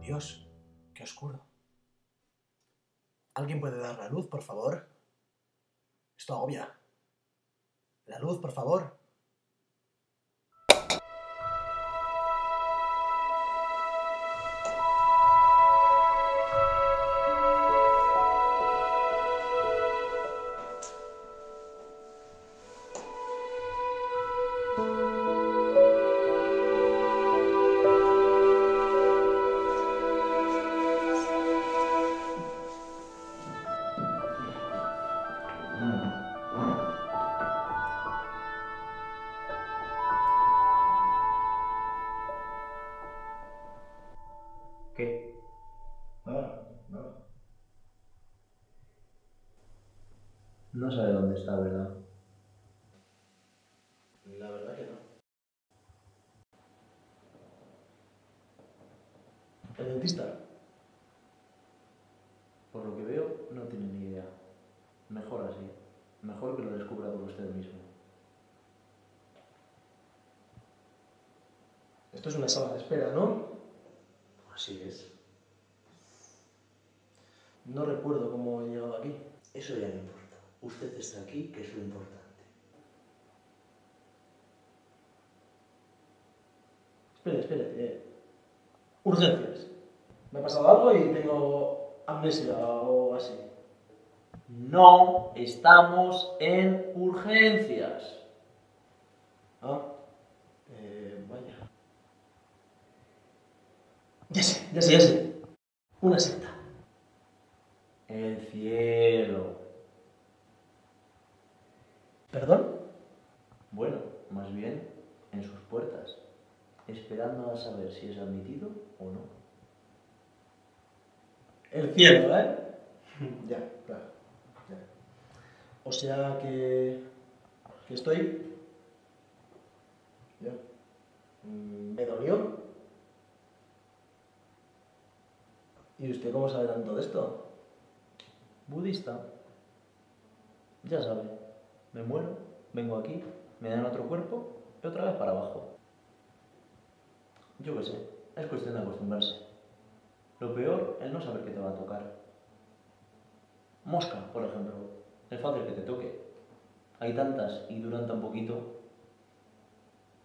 Dios, qué oscuro. ¿Alguien puede dar la luz, por favor? Esto agobia. La luz, por favor. ¿Qué? Nada. No sabe dónde está, ¿verdad? La verdad que no. ¿El dentista? Por lo que veo, no tiene ni idea. Mejor así. Mejor que lo descubra por usted mismo. Esto es una sala de espera, ¿no? Así es. No recuerdo cómo he llegado aquí. Eso ya no importa. Usted está aquí, que es lo importante. Espere. Urgencias. ¿Me ha pasado algo y tengo amnesia o así? No estamos en urgencias. ¿Ah? Vaya. Ya sé. Una secta. El cielo. ¿Perdón? Bueno, más bien en sus puertas, esperando a saber si es admitido o no. El cielo, ¿eh? Ya, claro. Ya. O sea que estoy... Ya. ¿Me dolió? ¿Y usted cómo sabe tanto de esto? Budista. Ya sabe. Me muero, vengo aquí, me dan otro cuerpo y otra vez para abajo. Yo qué sé, es cuestión de acostumbrarse. Lo peor es no saber qué te va a tocar. Mosca, por ejemplo. Es fácil que te toque. Hay tantas y duran tan poquito.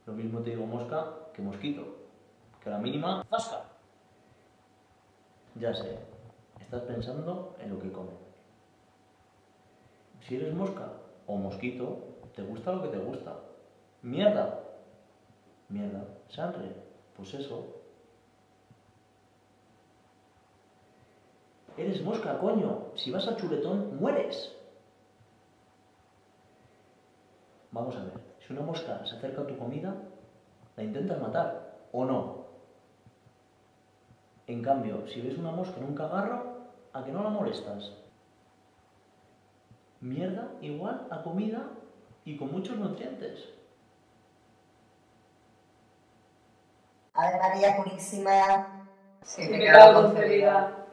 Lo mismo te digo mosca que mosquito. Que a la mínima, ¡zasca! Ya sé, estás pensando en lo que comes. Si eres mosca o mosquito, te gusta lo que te gusta. ¡Mierda! Mierda, sangre, pues eso. Eres mosca, coño. Si vas a chuletón, mueres. Vamos a ver, si una mosca se acerca a tu comida, la intentas matar, ¿o no? En cambio, si ves una mosca en un cagarro, ¿a que no la molestas? Mierda igual a comida y con muchos nutrientes. Ave María Purísima, sin pecado concebida.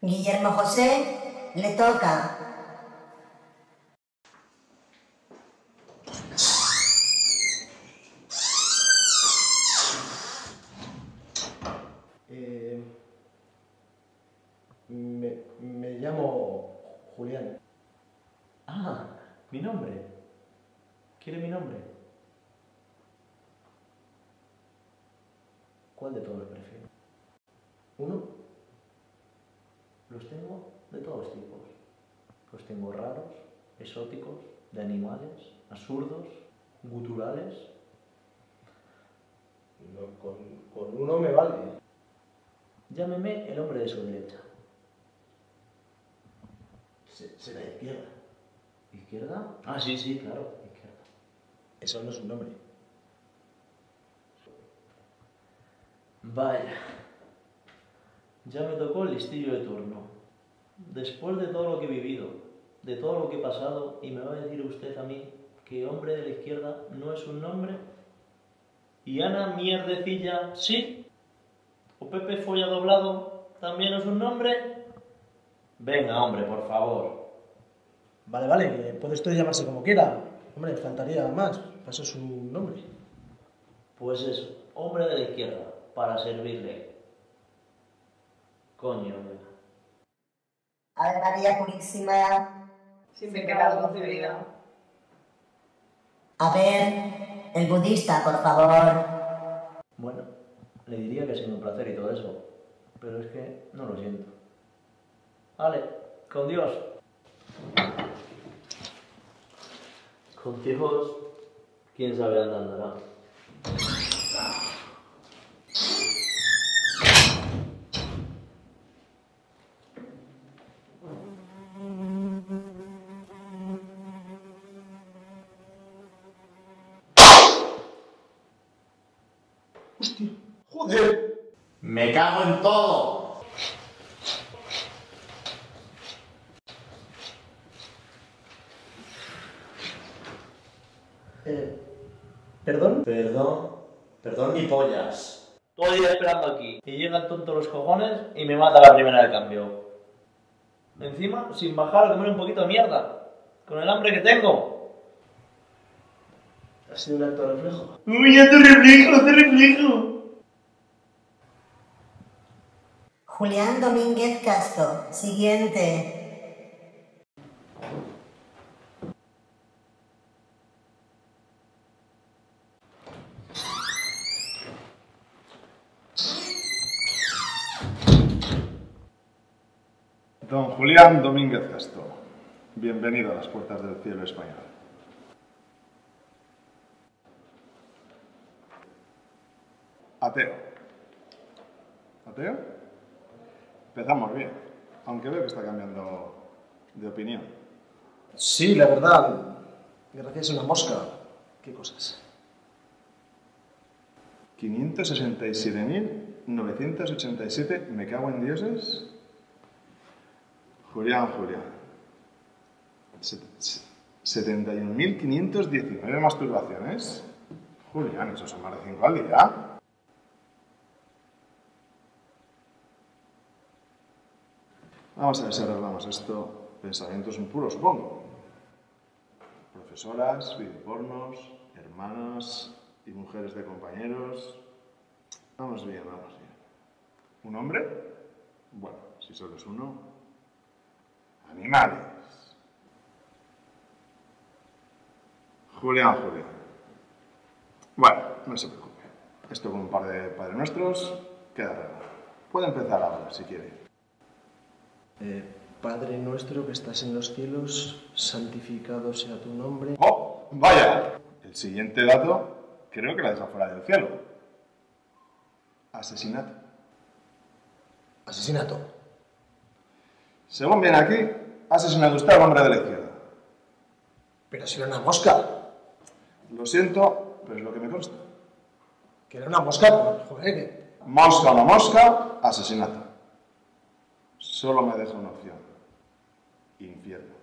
Guillermo José, le toca. Me llamo Julián. Ah, mi nombre. ¿Quiere mi nombre? ¿Cuál de todos prefiero? ¿Uno? Los tengo de todos tipos. Los tengo raros, exóticos, de animales, absurdos, guturales. con uno me vale. Llámeme el hombre de su derecha. ¿Será izquierda? ¿Izquierda? Ah, sí, sí, claro, izquierda. Eso no es un nombre. Vaya, ya me tocó el listillo de turno. Después de todo lo que he vivido, de todo lo que he pasado, y me va a decir usted a mí que hombre de la izquierda no es un nombre. Y Ana Mierdecilla, sí. O Pepe Folla Doblado, también es un nombre. Venga, hombre, por favor. Vale, puede usted llamarse como quiera. Hombre, faltaría más, para eso es un nombre. Pues eso, hombre de la izquierda, para servirle. Coño, venga. Ave María Purísima, sin pecado concebida. A ver, el budista, por favor. Bueno, le diría que ha sido un placer y todo eso, pero es que no lo siento. Vale, con Dios. Con Dios, quién sabe dónde andará. Hostia, joder. Me cago en todo. ¿Perdón? Perdón ni pollas. Todo el día esperando aquí y llegan tontos los cojones y me mata la primera de cambio. Encima, sin bajar a comer un poquito de mierda. Con el hambre que tengo. Ha sido un acto de reflejo. ¡Uy, ya te reflejo, te reflejo! Julián Domínguez Castro, siguiente. Don Julián Domínguez Castro, bienvenido a las puertas del cielo español. Ateo. ¿Ateo? Empezamos bien, aunque veo que está cambiando de opinión. Sí, la verdad, gracias a una mosca. ¿Qué cosas? 567.987, me cago en dioses. Julián. 71.519 masturbaciones. Julián, eso son más de 5 al día. Vamos a ver si arreglamos esto. Pensamientos impuros, supongo. Profesoras, videopornos, hermanas y mujeres de compañeros. Vamos bien. ¿Un hombre? Bueno, si solo es uno. Animales. Julián. Bueno, no se preocupe. Esto con un par de Padre Nuestros queda arreglado. Puede empezar ahora, si quiere. Padre Nuestro que estás en los cielos, santificado sea tu nombre. ¡Oh! ¡Vaya! El siguiente dato creo que la deja fuera del cielo. Asesinato. Según viene aquí, ha asesinado usted al hombre de la izquierda. Pero si era una mosca. Lo siento, pero es lo que me consta. Que era una mosca, joder. Mosca o no mosca, asesinato. Solo me deja una opción. Infierno.